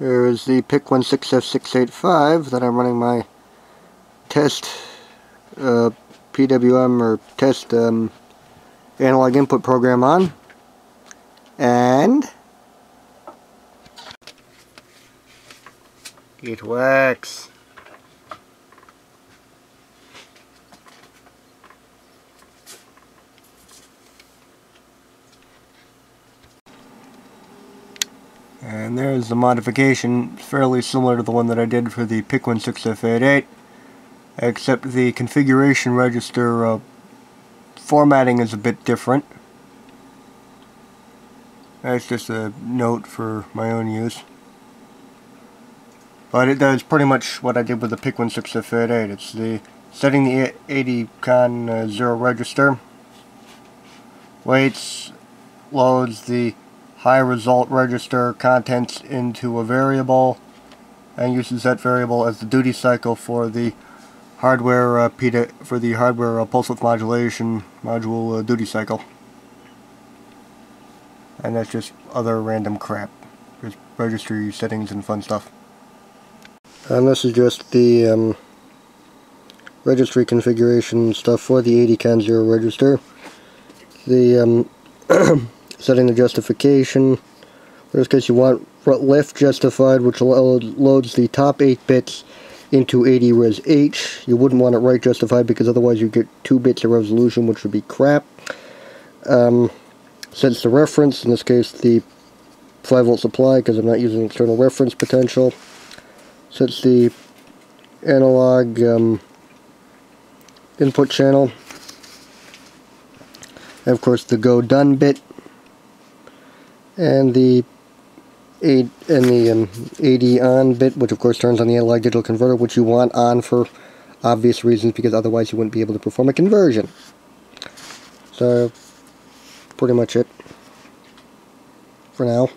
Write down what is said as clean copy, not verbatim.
Here is the PIC16F685 that I'm running my test PWM or test analog input program on, and it works. And there's the modification, fairly similar to the one that I did for the PIC16F88, except the configuration register formatting is a bit different. That's just a note for my own use. But it does pretty much what I did with the PIC16F88. It's the setting the ADCON0 register, waits, loads the high result register contents into a variable, and uses that variable as the duty cycle for the hardware pulse width modulation module duty cycle. And that's just other random crap, just registry settings and fun stuff. And this is just the registry configuration stuff for the ADCON0 register. The setting the justification, in this case you want left justified, which loads the top 8 bits into AD Res H. You wouldn't want it right justified because otherwise you get 2 bits of resolution, which would be crap. Sets the reference, in this case the 5 volt supply because I'm not using external reference potential. Sets the analog input channel, and of course the go done bit. And the AD on bit, which of course turns on the analog digital converter, which you want on for obvious reasons because otherwise you wouldn't be able to perform a conversion. So pretty much it for now.